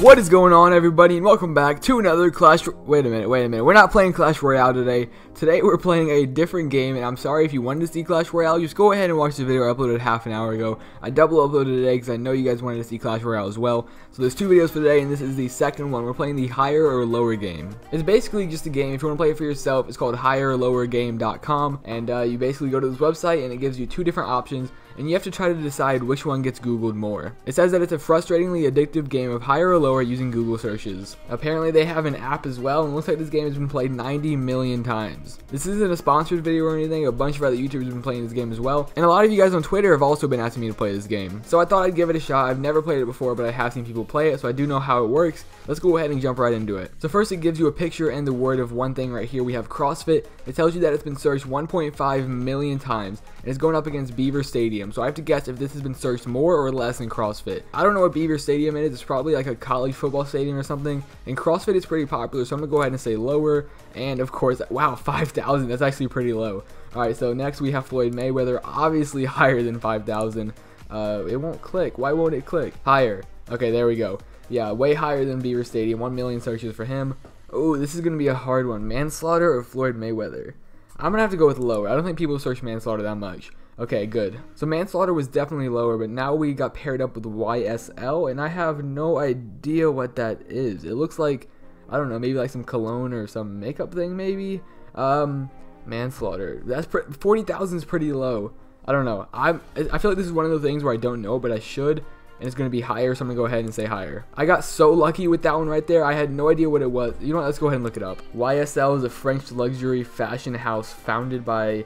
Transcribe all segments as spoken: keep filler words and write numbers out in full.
What is going on, everybody, and welcome back to another Clash... Wait a minute, wait a minute. We're not playing Clash Royale today. Today we're playing a different game, and I'm sorry if you wanted to see Clash Royale. Just go ahead and watch the video I uploaded half an hour ago. I double uploaded today because I know you guys wanted to see Clash Royale as well. So there's two videos for today, and this is the second one. We're playing the higher or lower game. It's basically just a game. If you want to play it for yourself, it's called higher or lower game dot com, and uh, you basically go to this website, and it gives you two different options, and you have to try to decide which one gets Googled more. It says that it's a frustratingly addictive game of higher or lower using Google searches. Apparently they have an app as well, and looks like this game has been played ninety million times. This isn't a sponsored video or anything. A bunch of other YouTubers have been playing this game as well, and a lot of you guys on Twitter have also been asking me to play this game. So I thought I'd give it a shot. I've never played it before, but I have seen people play it, so I do know how it works. Let's go ahead and jump right into it. So first it gives you a picture and the word of one thing. Right here we have CrossFit. It tells you that it's been searched one point five million times, and it's going up against Beaver Stadium. So I have to guess if this has been searched more or less than CrossFit. I don't know what Beaver Stadium is. It's probably like a college football stadium or something, and CrossFit is pretty popular, so I'm gonna go ahead and say lower. And of course, wow, five thousand, that's actually pretty low. Alright, so next we have Floyd Mayweather, obviously higher than five thousand. Uh, it won't click. Why won't it click? Higher. Okay, there we go. Yeah, way higher than Beaver Stadium. one million searches for him. Oh, this is gonna be a hard one. Manslaughter or Floyd Mayweather? I'm gonna have to go with lower. I don't think people search manslaughter that much. Okay, good. So manslaughter was definitely lower, but now we got paired up with Y S L, and I have no idea what that is. It looks like, I don't know, maybe like some cologne or some makeup thing, maybe? Um, manslaughter. That's forty thousand is pretty low. I don't know. I'm, I feel like this is one of the things where I don't know, but I should, and it's going to be higher, so I'm going to go ahead and say higher. I got so lucky with that one right there. I had no idea what it was. You know what? Let's go ahead and look it up. Y S L is a French luxury fashion house founded by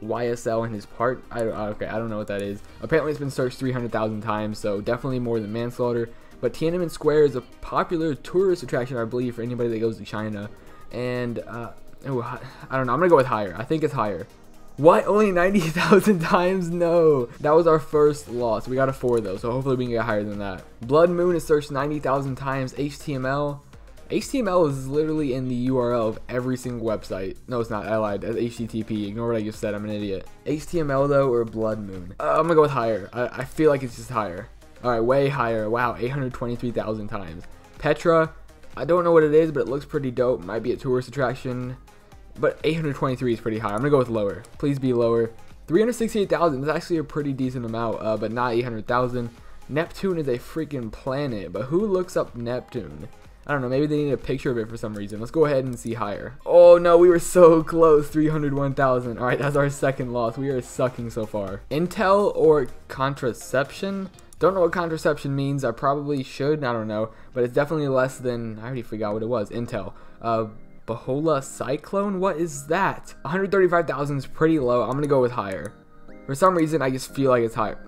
Y S L and his part. I don't, okay, I don't know what that is. Apparently, it's been searched three hundred thousand times, so definitely more than manslaughter. But Tiananmen Square is a popular tourist attraction, I believe, for anybody that goes to China. And, uh, ooh, I don't know. I'm going to go with higher. I think it's higher. What? Only ninety thousand times? No. That was our first loss. We got a four though, so hopefully we can get higher than that. Blood Moon is searched ninety thousand times. H T M L. H T M L is literally in the U R L of every single website. No, it's not. I lied. That's H T T P. Ignore what I just said. I'm an idiot. H T M L though, or Blood Moon? Uh, I'm gonna go with higher. I, I feel like it's just higher. All right, way higher. Wow, eight hundred twenty-three thousand times. Petra. I don't know what it is, but it looks pretty dope. Might be a tourist attraction. But eight hundred twenty-three is pretty high. I'm going to go with lower. Please be lower. three hundred sixty-eight thousand is actually a pretty decent amount, uh, but not eight hundred thousand. Neptune is a freaking planet, but who looks up Neptune? I don't know. Maybe they need a picture of it for some reason. Let's go ahead and see higher. Oh, no. We were so close. three hundred one thousand. All right. That's our second loss. We are sucking so far. Intel or contraception? Don't know what contraception means. I probably should. I don't know. But it's definitely less than... I already forgot what it was. Intel. Uh... Bahola Cyclone? What is that? one hundred thirty-five thousand is pretty low. I'm gonna go with higher. For some reason, I just feel like it's higher.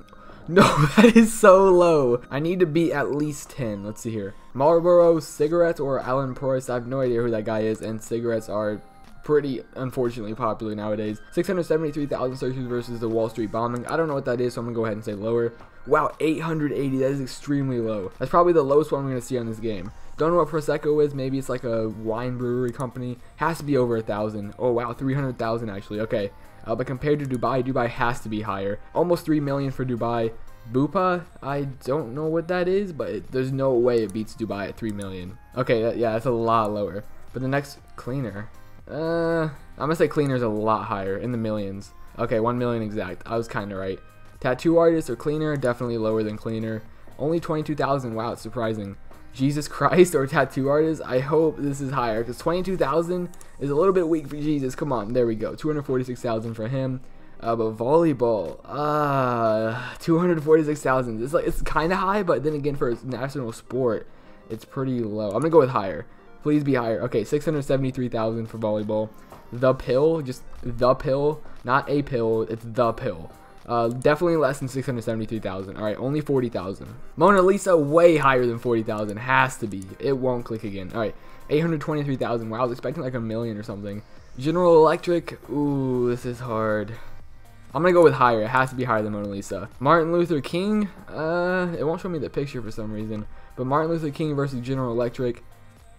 No, that is so low. I need to be at least ten. Let's see here. Marlboro cigarettes or Alan Proyce? I have no idea who that guy is, and cigarettes are pretty, unfortunately, popular nowadays. six hundred seventy-three thousand searches versus the Wall Street bombing. I don't know what that is, so I'm gonna go ahead and say lower. Wow, eight hundred eighty. That is extremely low. That's probably the lowest one we're gonna see on this game. Don't know what Prosecco is. Maybe it's like a wine brewery company. Has to be over a thousand. Oh wow, three hundred thousand actually. Okay, uh, but compared to Dubai, Dubai has to be higher. Almost three million for Dubai. Bupa, I don't know what that is, but it, there's no way it beats Dubai at three million. Okay, that, yeah, that's a lot lower. But the next, cleaner. Uh, I'm gonna say cleaner's a lot higher, in the millions. Okay, one million exact. I was kind of right. Tattoo artist or cleaner? Definitely lower than cleaner. Only twenty-two thousand. Wow, it's surprising. Jesus Christ or tattoo artist? I hope this is higher, because twenty-two thousand is a little bit weak for Jesus. Come on, there we go. two hundred forty-six thousand for him. Uh, but volleyball, uh, two hundred forty-six thousand. It's like, it's kind of high, but then again, for a national sport, it's pretty low. I'm gonna go with higher. Please be higher. Okay, six hundred seventy-three thousand for volleyball. The pill, just the pill, not a pill. It's the pill. Uh, definitely less than six hundred seventy-three thousand. All right, only forty thousand. Mona Lisa, way higher than forty thousand. Has to be. It won't click again. All right, eight hundred twenty-three thousand. Wow, I was expecting like a million or something. General Electric. Ooh, this is hard. I'm gonna go with higher. It has to be higher than Mona Lisa. Martin Luther King. Uh, it won't show me the picture for some reason. But Martin Luther King versus General Electric.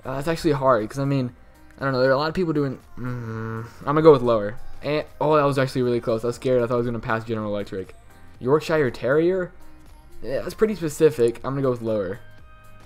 Uh, that's actually hard because I mean, I don't know. There are a lot of people doing. Mm, I'm gonna go with lower. And, oh, that was actually really close. I was scared. I thought I was going to pass General Electric. Yorkshire Terrier? Yeah, that's pretty specific. I'm going to go with lower.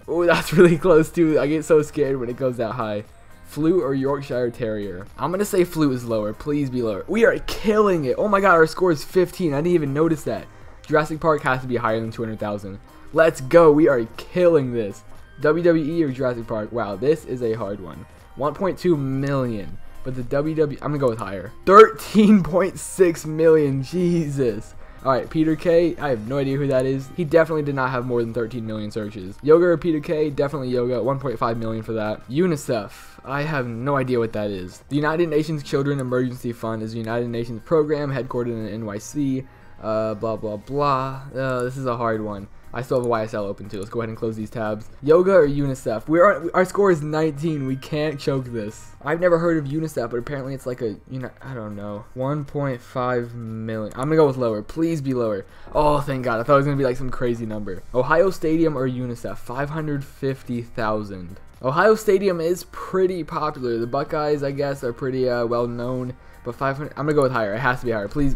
Oh, that's really close, too. I get so scared when it goes that high. Flute or Yorkshire Terrier? I'm going to say flute is lower. Please be lower. We are killing it. Oh, my God. Our score is fifteen. I didn't even notice that. Jurassic Park has to be higher than two hundred thousand. Let's go. We are killing this. W W E or Jurassic Park? Wow, this is a hard one. one point two million. But the W W E... I'm going to go with higher. thirteen point six million. Jesus. Alright, Peter K, I have no idea who that is. He definitely did not have more than thirteen million searches. Yoga or Peter K, definitely Yoga, one point five million for that. UNICEF, I have no idea what that is. The United Nations Children Emergency Fund is a United Nations program headquartered in N Y C, uh, blah, blah, blah. Uh, this is a hard one. I still have a Y S L open too. Let's go ahead and close these tabs. Yoga or UNICEF? We are, our score is nineteen. We can't choke this. I've never heard of UNICEF, but apparently it's like a, you know, I don't know. one point five million. I'm going to go with lower. Please be lower. Oh, thank God. I thought it was going to be like some crazy number. Ohio Stadium or UNICEF? five hundred fifty thousand. Ohio Stadium is pretty popular. The Buckeyes, I guess, are pretty uh, well known. But five hundred, I'm going to go with higher. It has to be higher. Please.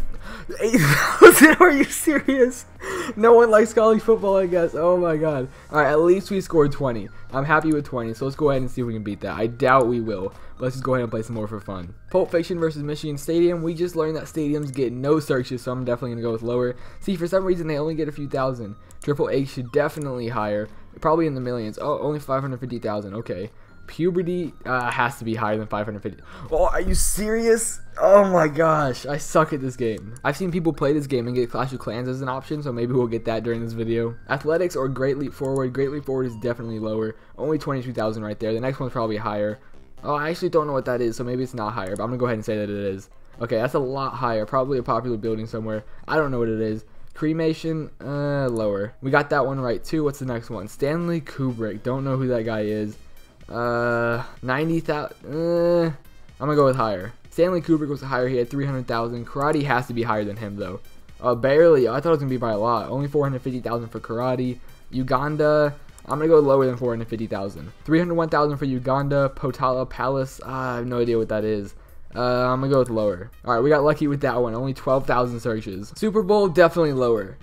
eight thousand? Are you serious? No one likes college football, I guess. Oh, my God. All right, at least we scored twenty. I'm happy with twenty, so let's go ahead and see if we can beat that. I doubt we will, but let's just go ahead and play some more for fun. Pulp Fiction versus Michigan Stadium. We just learned that stadiums get no searches, so I'm definitely going to go with lower. See, for some reason, they only get a few thousand. Triple H should definitely higher, probably in the millions. Oh, only five hundred fifty thousand. Okay. Puberty uh, has to be higher than five hundred fifty. Oh, are you serious? Oh my gosh, I suck at this game. I've seen people play this game and get Clash of Clans as an option, so maybe we'll get that during this video. Athletics or Great Leap Forward? Great Leap Forward is definitely lower. Only twenty-two thousand right there. The next one's probably higher. Oh, I actually don't know what that is, so maybe it's not higher, but I'm gonna go ahead and say that it is. Okay, that's a lot higher. Probably a popular building somewhere. I don't know what it is. Cremation, uh, lower. We got that one right too. What's the next one? Stanley Kubrick. Don't know who that guy is. Uh, ninety thousand, uh, I'm gonna go with higher. Stanley Kubrick was higher, he had three hundred thousand. Karate has to be higher than him, though. Uh, barely, I thought it was gonna be by a lot. Only four hundred fifty thousand for Karate. Uganda, I'm gonna go lower than four hundred fifty thousand. three hundred one thousand for Uganda. Potala Palace, uh, I have no idea what that is. Uh, I'm gonna go with lower. Alright, we got lucky with that one, only twelve thousand searches. Super Bowl, definitely lower.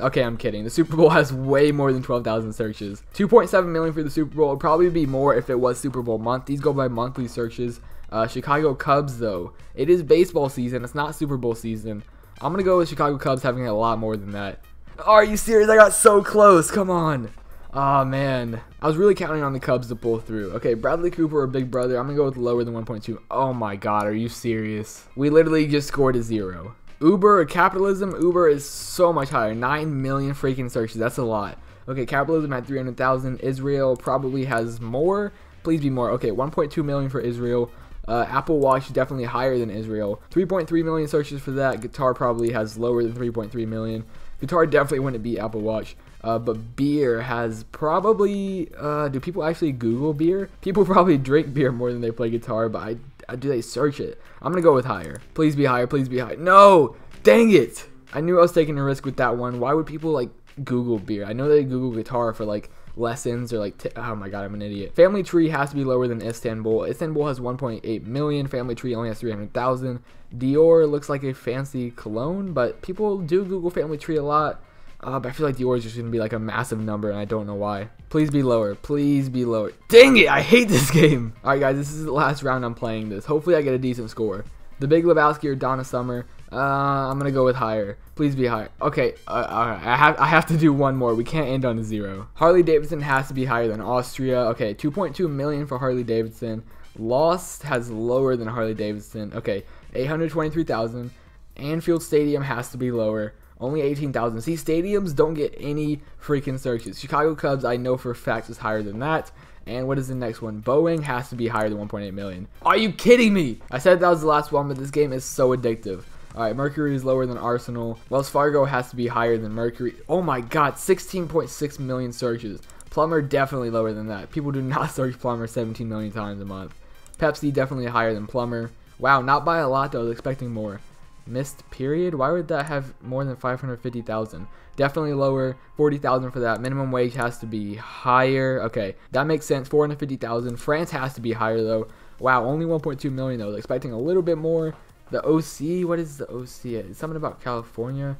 Okay, I'm kidding. The Super Bowl has way more than twelve thousand searches. two point seven million for the Super Bowl. It would probably be more if it was Super Bowl month. These go by monthly searches. Uh, Chicago Cubs, though. It is baseball season. It's not Super Bowl season. I'm going to go with Chicago Cubs having a lot more than that. Oh, are you serious? I got so close. Come on. Aw, man. I was really counting on the Cubs to pull through. Okay, Bradley Cooper or Big Brother. I'm going to go with lower than one point two. Oh, my God. Are you serious? We literally just scored a zero. Uber or capitalism? Uber is so much higher. nine million freaking searches. That's a lot. Okay, capitalism at three hundred thousand. Israel probably has more. Please be more. Okay, one point two million for Israel. Uh, Apple Watch definitely higher than Israel. three point three million searches for that. Guitar probably has lower than three point three million. Guitar definitely wouldn't beat Apple Watch. Uh, but beer has probably... Uh, do people actually Google beer? People probably drink beer more than they play guitar, but I... Do they search it? I'm gonna go with higher. Please be higher. Please be higher. No! Dang it! I knew I was taking a risk with that one. Why would people like Google beer? I know they Google guitar for like lessons or like t oh my God, I'm an idiot. Family Tree has to be lower than Istanbul. Istanbul has one point eight million. Family Tree only has three hundred thousand. Dior looks like a fancy cologne, but people do Google Family Tree a lot. Uh, but I feel like Dior is just gonna be like a massive number, and I don't know why. Please be lower. Please be lower. Dang it! I hate this game. All right, guys, this is the last round I'm playing this. Hopefully, I get a decent score. The Big Lebowski or Donna Summer. Uh, I'm gonna go with higher. Please be higher. Okay. Uh, all right. I have I have to do one more. We can't end on a zero. Harley Davidson has to be higher than Austria. Okay. two point two million for Harley Davidson. Lost has lower than Harley Davidson. Okay. eight hundred twenty-three thousand. Anfield Stadium has to be lower. Only eighteen thousand. See, stadiums don't get any freaking searches. Chicago Cubs, I know for a fact, is higher than that. And what is the next one? Boeing has to be higher than one point eight million. Are you kidding me? I said that was the last one, but this game is so addictive. All right, Mercury is lower than Arsenal. Wells Fargo has to be higher than Mercury. Oh my God, sixteen point six million searches. Plumber, definitely lower than that. People do not search plumber seventeen million times a month. Pepsi, definitely higher than plumber. Wow, not by a lot, though. I was expecting more. Missed period? Why would that have more than five hundred fifty thousand? Definitely lower. forty thousand for that. Minimum wage has to be higher. Okay, that makes sense. four hundred fifty thousand. France has to be higher, though. Wow, only one point two million, though. I was expecting a little bit more. The O C? What is the O C? It's something about California.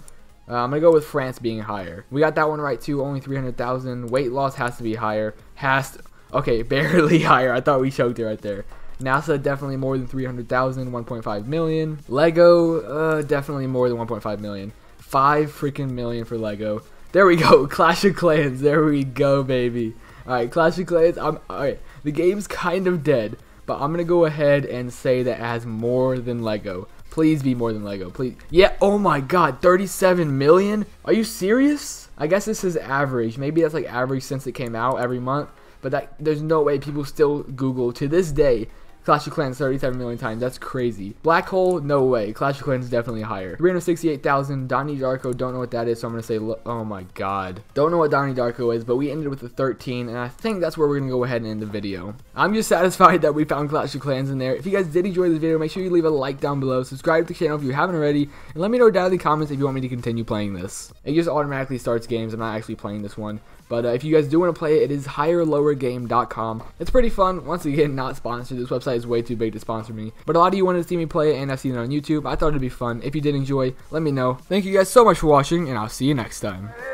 Uh, I'm going to go with France being higher. We got that one right too, only three hundred thousand. Weight loss has to be higher. Has to, okay, barely higher. I thought we choked it right there. NASA definitely more than three hundred thousand, one point five million. Lego, uh, definitely more than one point five million. Five freaking million for Lego. There we go, Clash of Clans. There we go, baby. All right, Clash of Clans. I'm all right. The game's kind of dead, but I'm gonna go ahead and say that it has more than Lego. Please be more than Lego, please. Yeah. Oh my God, thirty-seven million. Are you serious? I guess this is average. Maybe that's like average since it came out every month. But that there's no way people still Google to this day. Clash of Clans thirty-seven million times. That's crazy. Black Hole, no way. Clash of Clans definitely higher. three hundred sixty-eight thousand. Donnie Darko, don't know what that is, so I'm going to say, oh my God. Don't know what Donnie Darko is, but we ended with a thirteen, and I think that's where we're going to go ahead and end the video. I'm just satisfied that we found Clash of Clans in there. If you guys did enjoy this video, make sure you leave a like down below. Subscribe to the channel if you haven't already, and let me know down in the comments if you want me to continue playing this. It just automatically starts games. I'm not actually playing this one. But uh, if you guys do want to play it, it is higher lower game dot com. It's pretty fun. Once again, not sponsored. This website is way too big to sponsor me. But a lot of you wanted to see me play it, and I've seen it on YouTube. I thought it'd be fun. If you did enjoy, let me know. Thank you guys so much for watching, and I'll see you next time.